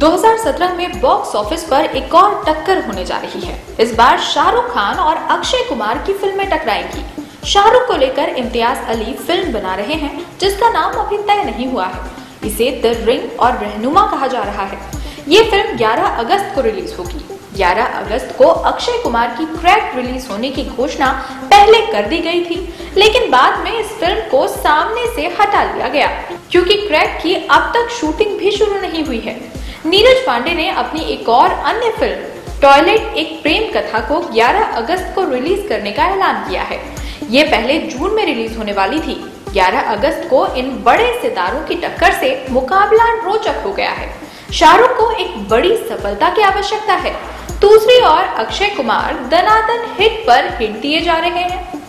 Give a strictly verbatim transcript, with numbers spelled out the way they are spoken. दो हज़ार सत्रह में बॉक्स ऑफिस पर एक और टक्कर होने जा रही है। इस बार शाहरुख खान और अक्षय कुमार की फिल्में टकराएंगी। शाहरुख को लेकर इम्तियाज अली फिल्म बना रहे हैं जिसका नाम अभी तय नहीं हुआ है। इसे द रिंग और रहनुमा कहा जा रहा है। ये फिल्म ग्यारह अगस्त को रिलीज होगी। ग्यारह अगस्त को अक्षय कुमार की क्रैक रिलीज होने की घोषणा पहले कर दी गई थी, लेकिन बाद में इस फिल्म को सामने से हटा लिया गया क्योंकि क्रैक की अब तक शूटिंग भी शुरू नहीं हुई है। नीरज पांडे ने अपनी एक और अन्य फिल्म टॉयलेट एक प्रेम कथा को ग्यारह अगस्त को रिलीज करने का ऐलान किया है। ये पहले जून में रिलीज होने वाली थी। ग्यारह अगस्त को इन बड़े सितारों की टक्कर से मुकाबला रोचक हो गया है। शाहरुख को एक बड़ी सफलता की आवश्यकता है। दूसरी ओर अक्षय कुमार दनादन हिट पर हिट दिए जा रहे हैं।